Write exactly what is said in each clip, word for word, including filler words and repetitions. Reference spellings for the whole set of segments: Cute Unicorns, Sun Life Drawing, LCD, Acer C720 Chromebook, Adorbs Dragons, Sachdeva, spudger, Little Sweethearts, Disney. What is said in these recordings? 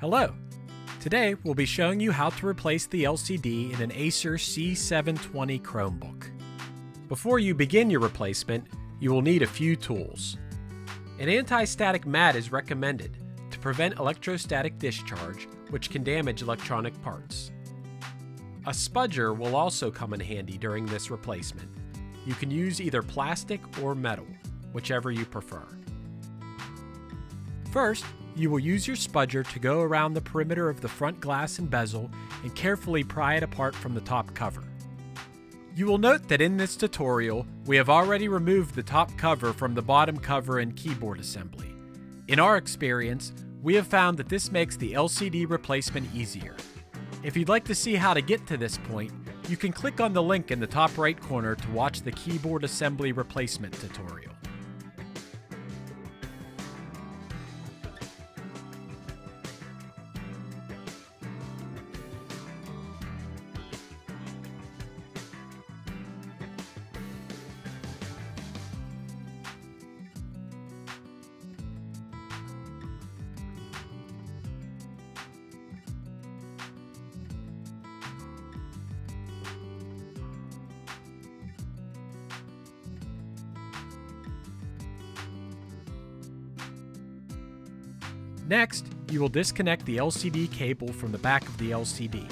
Hello! Today we'll be showing you how to replace the L C D in an Acer C seven twenty Chromebook. Before you begin your replacement, you will need a few tools. An anti-static mat is recommended to prevent electrostatic discharge, which can damage electronic parts. A spudger will also come in handy during this replacement. You can use either plastic or metal, whichever you prefer. First, you will use your spudger to go around the perimeter of the front glass and bezel and carefully pry it apart from the top cover. You will note that in this tutorial, we have already removed the top cover from the bottom cover and keyboard assembly. In our experience, we have found that this makes the L C D replacement easier. If you'd like to see how to get to this point, you can click on the link in the top right corner to watch the keyboard assembly replacement tutorial. Next, you will disconnect the L C D cable from the back of the L C D.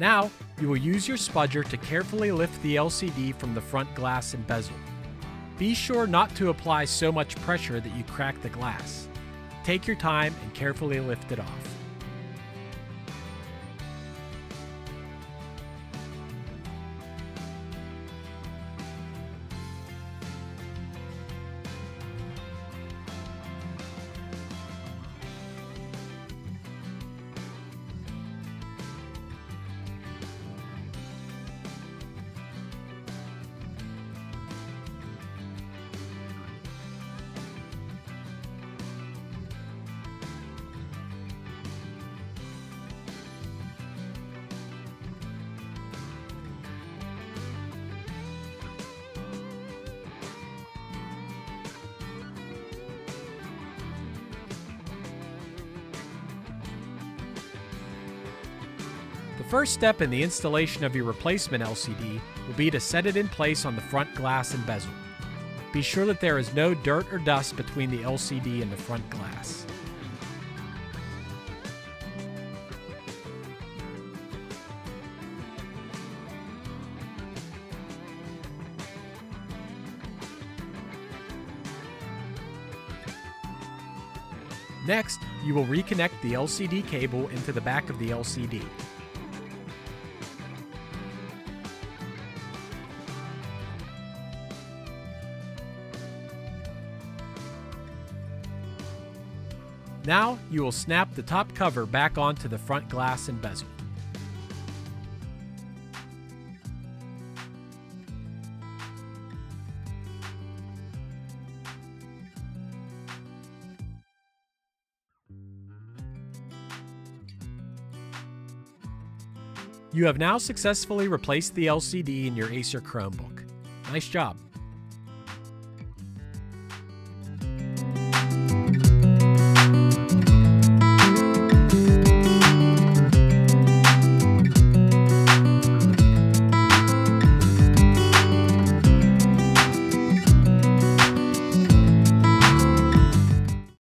Now, you will use your spudger to carefully lift the L C D from the front glass and bezel. Be sure not to apply so much pressure that you crack the glass. Take your time and carefully lift it off. The first step in the installation of your replacement L C D will be to set it in place on the front glass and bezel. Be sure that there is no dirt or dust between the L C D and the front glass. Next, you will reconnect the L C D cable into the back of the L C D. Now, you will snap the top cover back onto the front glass and bezel. You have now successfully replaced the L C D in your Acer Chromebook. Nice job!